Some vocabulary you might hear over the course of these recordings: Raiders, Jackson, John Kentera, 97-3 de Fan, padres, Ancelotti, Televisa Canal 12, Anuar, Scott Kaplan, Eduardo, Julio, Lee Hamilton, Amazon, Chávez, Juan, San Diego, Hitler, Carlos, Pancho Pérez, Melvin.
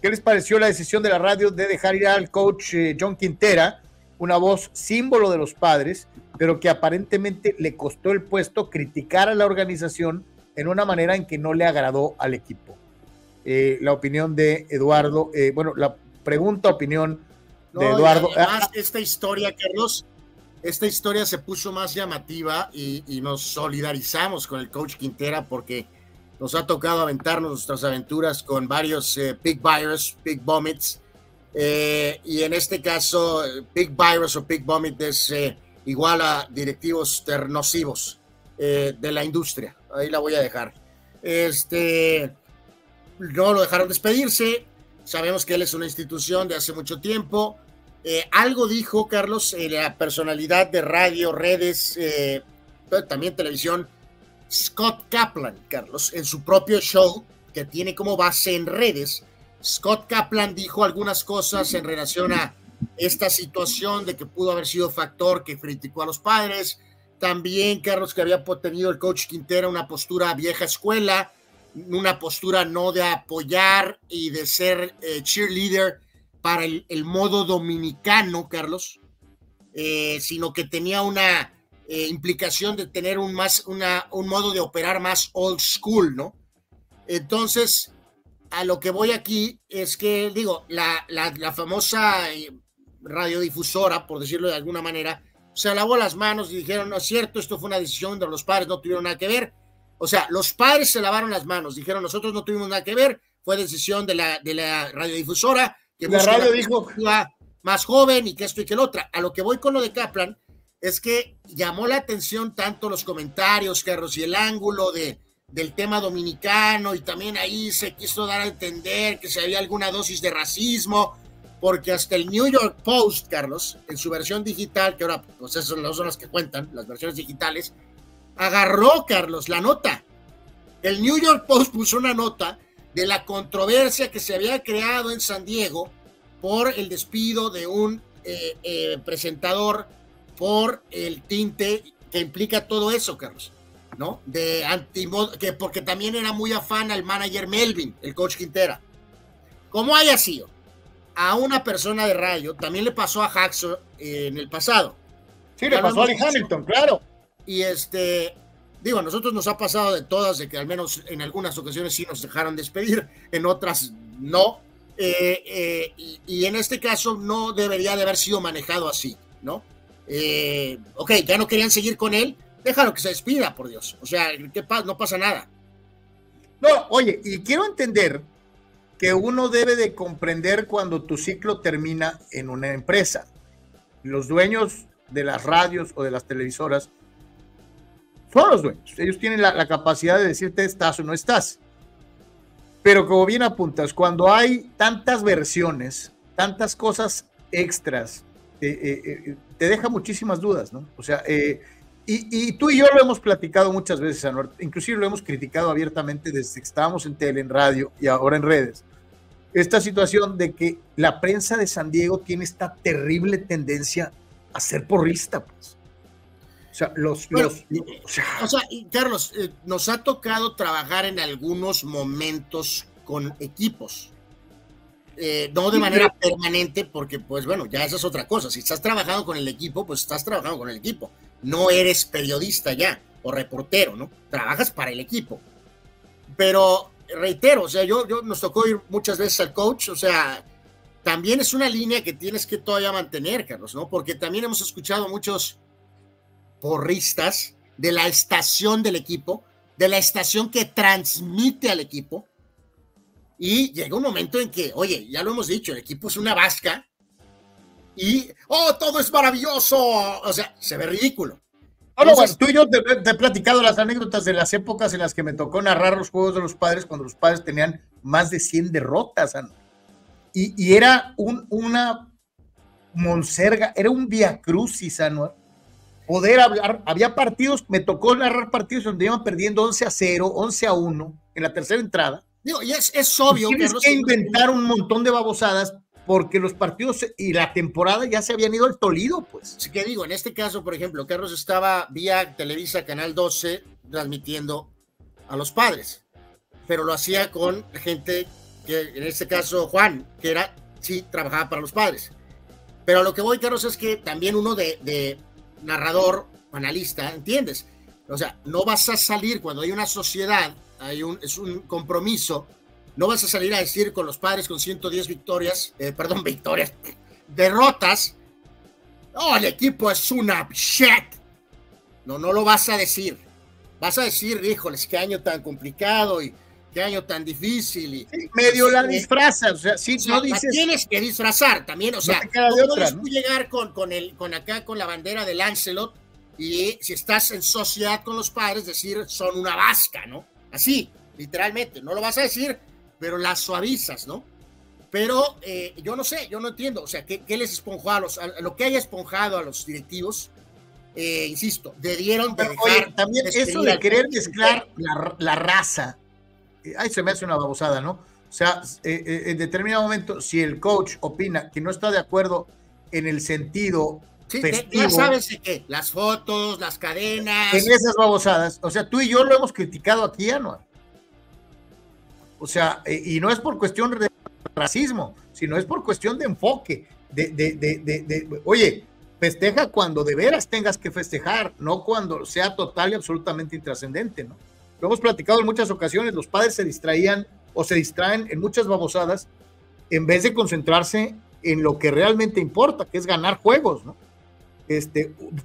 ¿Qué les pareció la decisión de la radio de dejar ir al coach John Kentera, una voz símbolo de los Padres, pero que aparentemente le costó el puesto, criticar a la organización en una manera en que no le agradó al equipo? La opinión de Eduardo, bueno, la opinión de Eduardo. Además, esta historia, Carlos, esta historia se puso más llamativa y nos solidarizamos con el coach Kentera porque nos ha tocado aventarnos nuestras aventuras con varios big buyers, big vomits, y en este caso big buyers o big vomit es igual a directivos nocivos de la industria. Ahí la voy a dejar. No lo dejaron despedirse. Sabemos que él es una institución de hace mucho tiempo. Algo dijo, Carlos, la personalidad de radio, redes, también televisión, Scott Kaplan, Carlos, en su propio show que tiene como base en redes. Scott Kaplan dijo algunas cosas en relación a esta situación de que pudo haber sido factor que criticó a los Padres. También, Carlos, que había tenido el coach Kentera una postura vieja escuela, una postura no de apoyar y de ser cheerleader para el modo dominicano, Carlos, sino que tenía una implicación de tener un modo de operar más old school, ¿no? Entonces, a lo que voy aquí es que, digo, la famosa radiodifusora, por decirlo de alguna manera, se lavó las manos y dijeron, no es cierto, esto fue una decisión de los Padres, no tuvieron nada que ver. O sea, los Padres se lavaron las manos, dijeron, nosotros no tuvimos nada que ver, fue decisión de la radiodifusora, que la radio dijo más joven y que esto y que el otro. A lo que voy con lo de Kaplan es que llamó la atención tanto los comentarios, Carlos, y el ángulo del tema dominicano, y también ahí se quiso dar a entender que si había alguna dosis de racismo, porque hasta el New York Post, Carlos, en su versión digital, que ahora pues esas son las que cuentan, las versiones digitales, agarró, Carlos, la nota. El New York Post puso una nota de la controversia que se había creado en San Diego por el despido de un presentador por el tinte que implica todo eso, Carlos, ¿no? Porque también era muy afán al manager Melvin, el coach Kentera. Como haya sido, a una persona de radio también le pasó a Jackson en el pasado. Sí, le pasó a Lee Hamilton, claro. Y digo, a nosotros nos ha pasado de todas, de que al menos en algunas ocasiones sí nos dejaron despedir, en otras no. Y en este caso no debería de haber sido manejado así, ¿no? Ok, ya no querían seguir con él, déjalo que se despida, por Dios. O sea, no pasa nada. No, oye, y quiero entender que uno debe de comprender cuando tu ciclo termina en una empresa. Los dueños de las radios o de las televisoras son los dueños, ellos tienen la capacidad de decirte estás o no estás, pero como bien apuntas, cuando hay tantas versiones, tantas cosas extras, te deja muchísimas dudas, ¿no? O sea, y tú y yo lo hemos platicado muchas veces, Anuar, inclusive lo hemos criticado abiertamente desde que estábamos en tele, en radio y ahora en redes, esta situación de que la prensa de San Diego tiene esta terrible tendencia a ser porrista, pues. O sea, Carlos, nos ha tocado trabajar en algunos momentos con equipos, no de manera permanente, porque pues bueno, ya esa es otra cosa. Si estás trabajando con el equipo, pues estás trabajando con el equipo, no eres periodista ya, o reportero, ¿no? Trabajas para el equipo. Pero reitero, o sea, yo nos tocó ir muchas veces al coach, o sea, también es una línea que tienes que todavía mantener, Carlos, ¿no? Porque también hemos escuchado muchos porristas de la estación del equipo, de la estación que transmite al equipo, y llega un momento en que, oye, ya lo hemos dicho, el equipo es una vasca y, ¡oh, todo es maravilloso! O sea, se ve ridículo. Ahora, bueno, tú y yo te he platicado las anécdotas de las épocas en las que me tocó narrar los juegos de los Padres cuando los Padres tenían más de 100 derrotas, y era una monserga, era un viacrucis, Anuar. Poder hablar, había partidos, me tocó narrar partidos donde iban perdiendo 11-0, 11-1 en la tercera entrada. Digo, y es obvio, tienes que inventar un montón de babosadas porque los partidos y la temporada ya se habían ido al Toledo, pues. Así que digo, en este caso, por ejemplo, Carlos estaba vía Televisa Canal 12 transmitiendo a los Padres, pero lo hacía con gente que en este caso Juan, que era, sí, trabajaba para los padres. Pero a lo que voy, Carlos, es que también uno de narrador, analista, ¿entiendes? O sea, no vas a salir cuando hay una sociedad, es un compromiso, no vas a salir a decir con los padres con 110 victorias, derrotas, oh, el equipo es una shit. No, no lo vas a decir. Vas a decir, híjoles, qué año tan complicado y qué año tan difícil. Y, sí, medio la disfrazas, o sea, sí, no dices... La tienes que disfrazar también, o sea, no puedes llegar con la bandera del Ancelotti y si estás en sociedad con los padres, decir, son una vasca, ¿no? Así, literalmente, no lo vas a decir, pero la suavizas, ¿no? Pero yo no sé, yo no entiendo, o sea, ¿qué les esponjó lo que haya esponjado a los directivos? Insisto, debieron de también eso de querer mezclar la raza. Ahí se me hace una babosada, ¿no? O sea, en determinado momento, si el coach opina que no está de acuerdo en el sentido festivo, ya sabes qué, las fotos, las cadenas. En esas babosadas, o sea, tú y yo lo hemos criticado aquí, Anuar. O sea, y no es por cuestión de racismo, sino es por cuestión de enfoque. Oye, festeja cuando de veras tengas que festejar, no cuando sea total y absolutamente intrascendente, ¿no? Lo hemos platicado en muchas ocasiones, los padres se distraían o se distraen en muchas babosadas en vez de concentrarse en lo que realmente importa, que es ganar juegos, ¿no?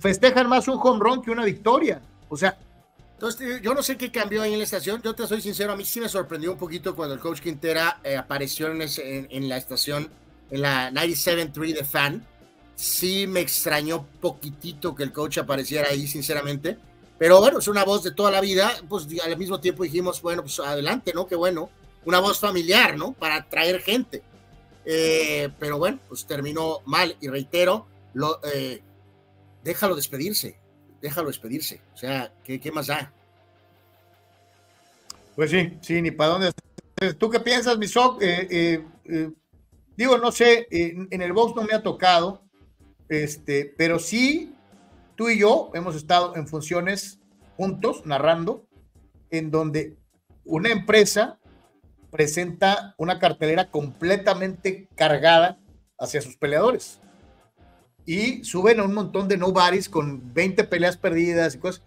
Festejan más un home run que una victoria, o sea... Entonces, yo no sé qué cambió ahí en la estación, yo te soy sincero, a mí sí me sorprendió un poquito cuando el coach Kentera apareció en la estación, en la 97-3 de Fan. Sí me extrañó poquitito que el coach apareciera ahí, sinceramente, pero bueno, es una voz de toda la vida, pues al mismo tiempo dijimos, bueno, pues adelante, ¿no? Qué bueno, una voz familiar, ¿no? Para atraer gente, pero bueno, pues terminó mal, y reitero, déjalo despedirse, o sea, ¿qué más da? Pues sí, ni para dónde. ¿Tú qué piensas, mi Soc? Digo, no sé, en el box no me ha tocado, pero sí, tú y yo hemos estado en funciones juntos, narrando, en donde una empresa presenta una cartelera completamente cargada hacia sus peleadores y suben a un montón de nobodies con 20 peleas perdidas y cosas.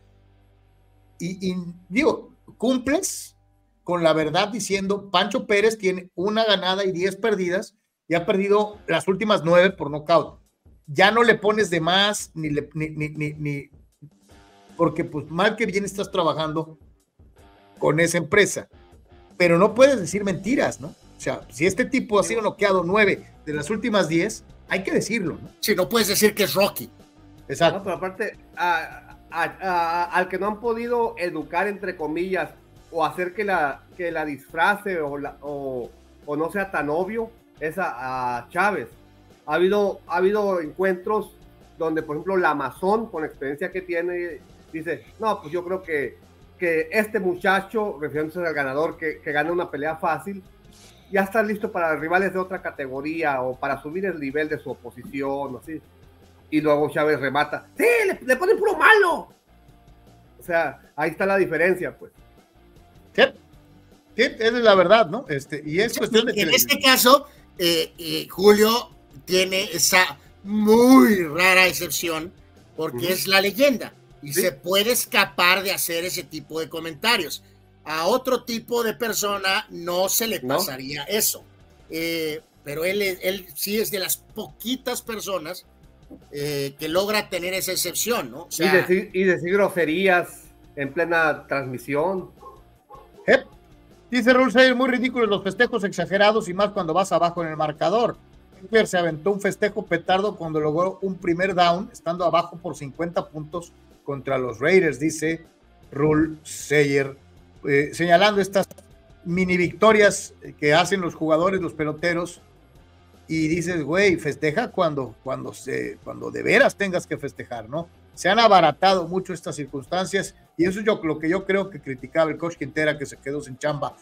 Y digo, cumples con la verdad diciendo, Pancho Pérez tiene una ganada y 10 perdidas y ha perdido las últimas 9 por nocaut. Ya no le pones de más, ni porque pues mal que bien estás trabajando con esa empresa, pero no puedes decir mentiras, ¿no? O sea, si este tipo ha sido noqueado 9 de las últimas 10, hay que decirlo, ¿no? Sí, no puedes decir que es Rocky. Exacto. No, pero aparte, al que no han podido educar, entre comillas, o hacer que la disfrace o no sea tan obvio, es a Chávez. Ha habido encuentros donde, por ejemplo, la Amazon, con la experiencia que tiene, dice, no, pues yo creo que este muchacho, refiriéndose al ganador, que gana una pelea fácil, ya está listo para rivales de otra categoría o para subir el nivel de su oposición, así. Y luego Chávez remata, ¡sí, le ponen puro malo! O sea, ahí está la diferencia, pues. Sí, es la verdad, ¿no? Y es cuestión de... En este caso, Julio tiene esa muy rara excepción porque es la leyenda y se puede escapar de hacer ese tipo de comentarios. A otro tipo de persona no se le pasaría eso, pero él sí es de las poquitas personas que logra tener esa excepción, ¿no? O sea, y decir groserías en plena transmisión. Dice Rulseyer, muy ridículos los festejos exagerados y más cuando vas abajo en el marcador. Hitler se aventó un festejo petardo cuando logró un primer down, estando abajo por 50 puntos contra los Raiders, dice Rulseyer, señalando estas mini victorias que hacen los jugadores, los peloteros, y dices, güey, festeja cuando de veras tengas que festejar, ¿no? Se han abaratado mucho estas circunstancias, y eso es lo que yo creo que criticaba el coach Kentera, que se quedó sin chamba.